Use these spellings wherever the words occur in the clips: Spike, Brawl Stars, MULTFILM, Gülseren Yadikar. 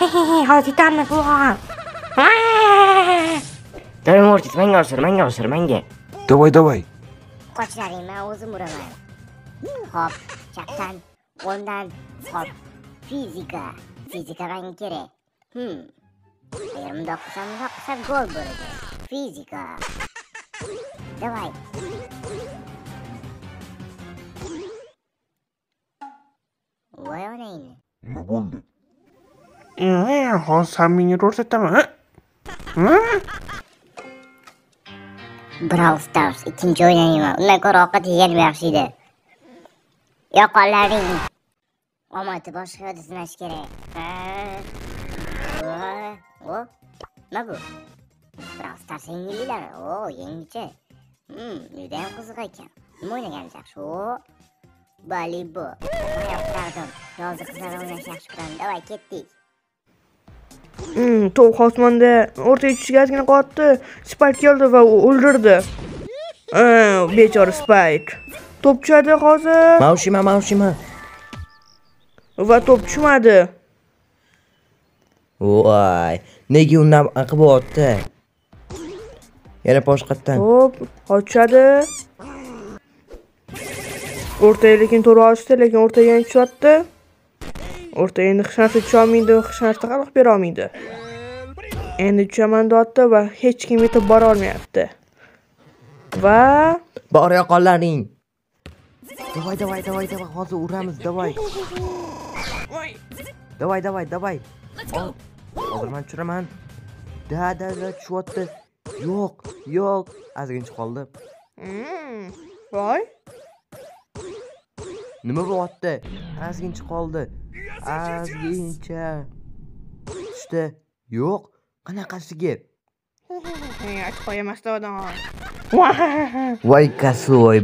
هاتيتم فوقها. داري مورتيس منجا وصر منجا وصر منجا. دوي دوي. Kaç tane ağzım buralar. Hop çaktan ondan hop fizika ben kere. Yarım doksan gol böyle. Fizika. Davay. Vay o neyini? Ne buldu? Hasan'ın roşet ama. Brawl Stars ikinci oynayma. Ondan sonra hakikaten yeni bir akşide. Yok onların. Ama başka odasını aç kere. Ne bu? Brawl Stars İngilizler. Oo yenice. Neden kızıkayken? Ne oyuna gelmeyecek? Şu. Bali bu. Onu yaptırdım. Yazı kızlara oynayacak şükran. Davay kettik. Tavuk Osman'da ortaya üç geldiğini kattı. Spike geldi ve öldürdü. Bechora Spike. Topçu adı hazır. Mavşima. Ve topçum adı. Vay. Negi ondan akıbı ottı. Yine başkattan. Hop. Kaçı adı. Ortaya lekin toru açtı. Lekin ortaya yeni çattı. Ortaya endi xishnasi tushmaydi, xishnasi qaliq bera olmaydi. Endi chamandotda va hech kim yetib bora olmayapti. Va bor yoqonlaring. Davay, hozir uramiz, davay. Davay. Hozir men tushiraman. Da tushdi. Yo'q, azgincha qoldi. Voy. Nima bo'lyapti? Azgincha qoldi. Azgincha. İşte yok. Qanaqasi gap? Aç qo'yamasdi odam. Vay kasoy.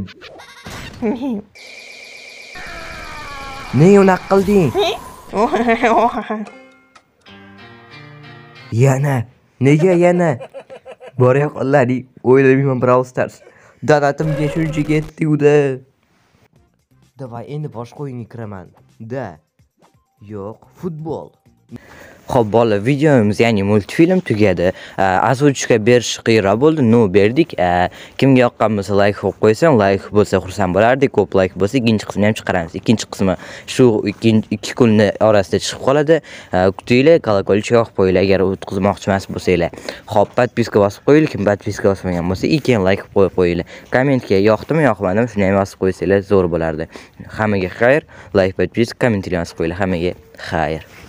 Ne unaq qilding? Nega yana? Bora qo'llari o'ylamayman Brawl Stars. Dadatim 5-chi ketdi-da. Davay endi boshqa o'yinga kiraman. Da. Yo'q, futbol. Xo'p, bola, videomiz, ya'ni multfilm tugadi. Asuvchiga berish qiyin bo'ldi, no berdik. Kimga yoqqan bo'lsa, like qo'yib qo'ysang, like bo'lsa xursand bo'lardik. Ko'p like bo'lsa, ikkinchi qismini ham chiqaramiz. Ikkinchi qismi shu ikki kunni orasida chiqib qoladi. Kutinglar, kolokolchka yoqib qo'yinglar agar o'tkazmoqchi emas bo'lsanglar. Xo'p, podpiska bosib qo'yinglar. Kim podpiska bosmagan bo'lsa, ikkin like qo'yib qo'yinglar. Kommentga yoqdimi, yoqmadimi, shuni ham bosib qo'ysanglar zo'r bo'lardi. Hammaga xayr. Like, podpiska, kommentlar yozib qo'yinglar. Hammaga xayr.